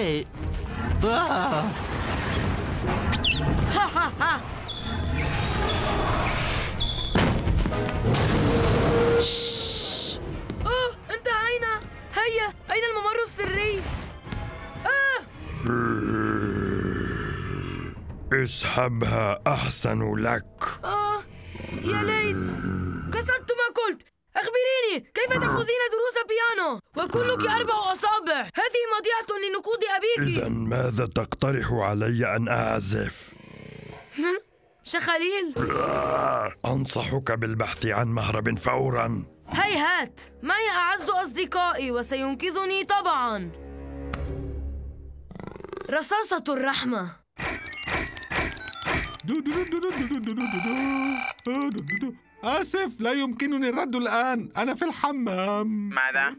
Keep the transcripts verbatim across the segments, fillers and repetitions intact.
شيء. آه. أوه، انتهينا. هيا، أين الممر السري؟ آه. اسحبها أحسن لك. آه، يا ليت. كسرت ما قلت. أخبريني كيف تأخذين دروس بيانو وكلك أربع أصابع؟ هذه مضيعة لنقود أبيك. إذا ماذا تقترح علي أن أعزف؟ شخليل، أنصحك بالبحث عن مهرب فورا. هيهات، معي أعز أصدقائي وسينقذني طبعا. رصاصة الرحمة. آسف، لا يمكنني الرد الآن، أنا في الحمام. ماذا؟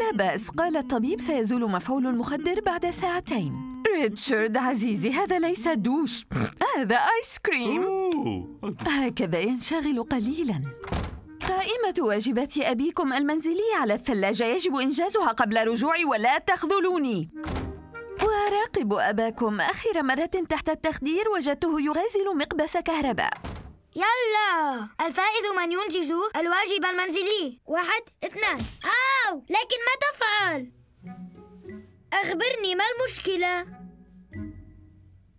لا بأس، قال الطبيب سيزول مفعول المخدر بعد ساعتين. ريتشارد عزيزي، هذا ليس دوش، هذا آيس كريم. هكذا ينشغل قليلاً. قائمة واجبات أبيكم المنزلية على الثلاجة يجب إنجازها قبل رجوعي، ولا تخذلوني. وراقبوا أباكم، آخر مرة تحت التخدير وجدته يغازل مقبس كهرباء. يلا، الفائز من ينجز الواجب المنزلي. واحد، اثنان. أو لكن ما تفعل؟ أخبرني، ما المشكلة؟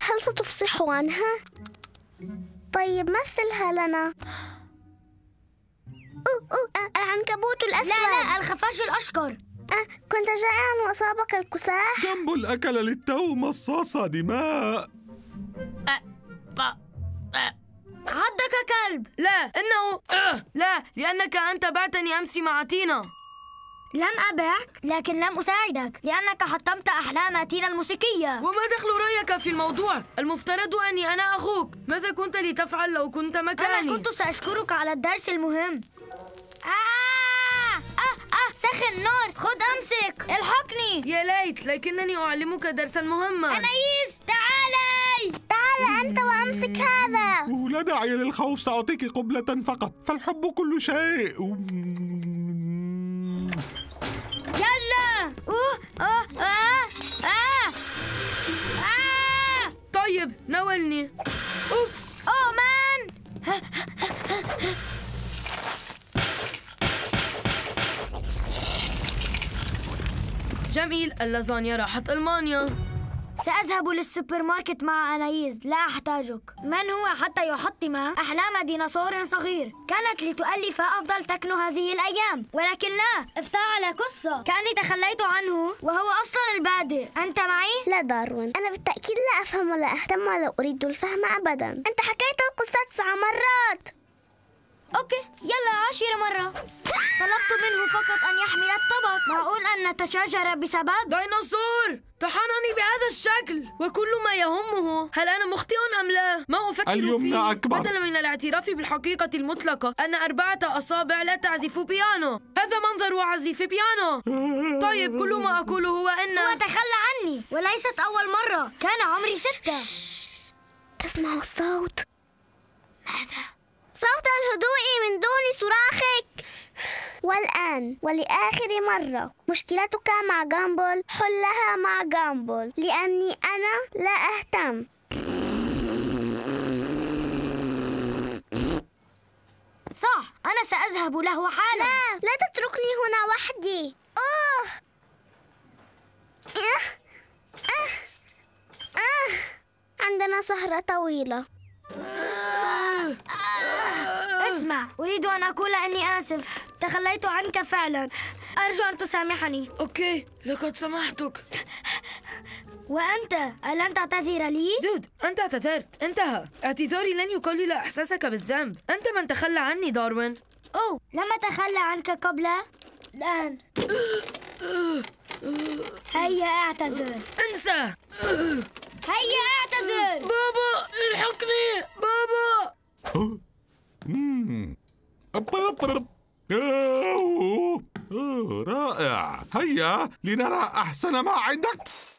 هل ستفصح عنها؟ طيب مثلها لنا. أوه أوه العنكبوت الأسود. لا لا، الخفاش الأشقر. أه كنت جائعا وأصابك الكساح. غامبول أكل للتو مصاص دماء. أه ف... أه. عضك كلب. لا، إنه أه. لا، لأنك أنت بعتني أمس مع تينا. لم أبعك، لكن لم أساعدك لأنك حطمت أحلام تينا الموسيقية. وما دخل رأيك في الموضوع؟ المفترض أني أنا أخوك. ماذا كنت لتفعل لو كنت مكاني؟ أنا كنت سأشكرك على الدرس المهم. آه آه آه سخن نار، خذ أمسك، الحقني. يا ليت، لكنني أعلمك درسا مهما. أناييس، تعالي تعال أنت وأمسك هذا. لا داعي للخوف، سأعطيك قبلة فقط، فالحب كل شيء. يلا. أوه. أوه. آه. آه. آه. طيب ناولني. أوبس. أوه مان. جميل، اللازانيا راحت ألمانيا. سأذهب للسوبر ماركت مع أناييس، لا أحتاجك. من هو حتى يحطم أحلام ديناصور صغير؟ كانت لتؤلف أفضل تكنو هذه الأيام، ولكن لا، افتعل قصة. كأني تخليت عنه وهو أصلا البادئ. أنت معي؟ لا داروين، أنا بالتأكيد لا أفهم ولا أهتم ولا أريد الفهم أبدا. أنت حكيت القصة تسع مرات. أوكي، يلا عشر مرة. طلبت منه فقط أن يحمل الطبق. معقول أن نتشاجر بسبب؟ ديناصور طحنني بهذا الشكل، وكل ما يهمه هل أنا مخطئ أم لا؟ ما أفكر فيه أكبر. بدلا من الاعتراف بالحقيقة المطلقة أن أربعة أصابع لا تعزف بيانو، هذا منظر عزف بيانو. طيب، كل ما أقوله هو أن هو تخلى عني، وليست أول مرة. كان عمري ستة. تسمع الصوت؟ ماذا؟ صوت الهدوء من دون صراخك. والآن ولآخر مرة، مشكلتك مع غامبول حلها مع غامبول، لأني أنا لا أهتم. صح، أنا سأذهب له حالا. لا، لا تتركني هنا وحدي. أوه. أه. أه. أه. عندنا سهرة طويلة. اسمع، أريد أن أقول أني آسف، تخليت عنك فعلا، أرجو أن تسامحني. أوكي، لقد سمحتك. وأنت، ألن تعتذر لي؟ دود، أنت اعتذرت، انتهى. اعتذاري لن يقلل إحساسك بالذنب، أنت من تخلى عني داروين. أوه، لم أتخلى عنك قبل الآن. هيا اعتذر. انسى. هيا اعتذر. بابا، الحقني. بابا. رائع، هيا لنرى أحسن ما عندك.